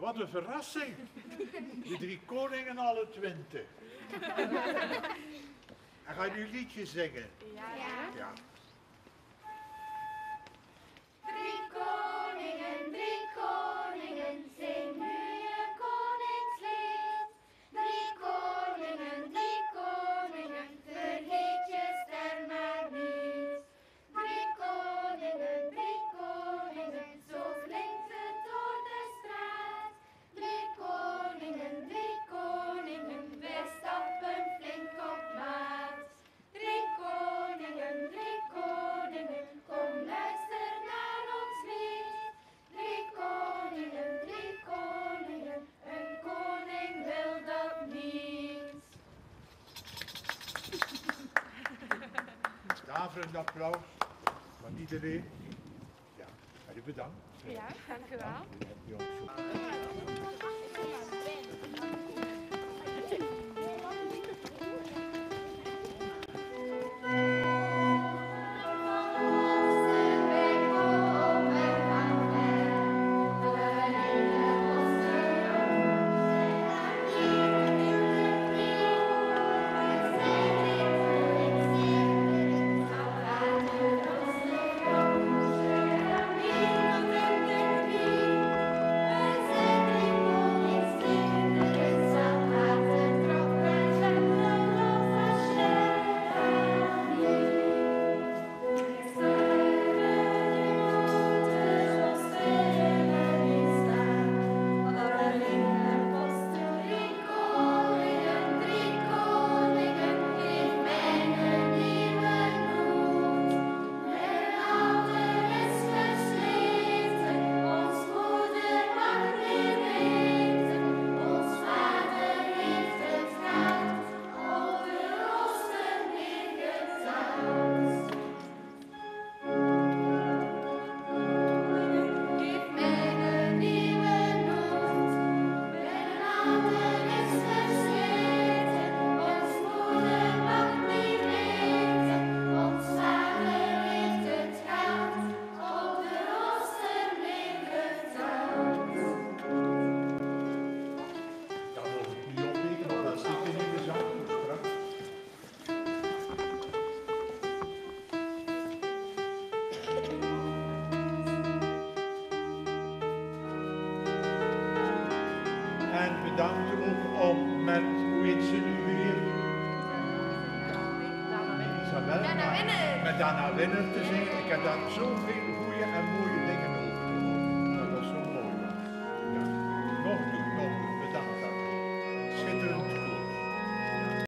Wat een verrassing. De drie koningen alle 20. En ga je nu liedje zingen? Ja. Ja. Drie koningen, zing nu je koningslied. Drie koningen, vergeet je ster maar niet. Drie koningen, zo klinkt het door de straat. Drie koningen, wij stappen flink op maat. Drie koningen, kom luister naar ons lied. Drie koningen, een koning wil dat niet. Daverend applaus van iedereen. Ja, jullie bedankt. Ja, dank u wel. Bedankt ook om met, hoe heet ze nu weer? Dana Winner. Met Dana Winner te zingen. Ik heb daar zoveel goede en mooie dingen.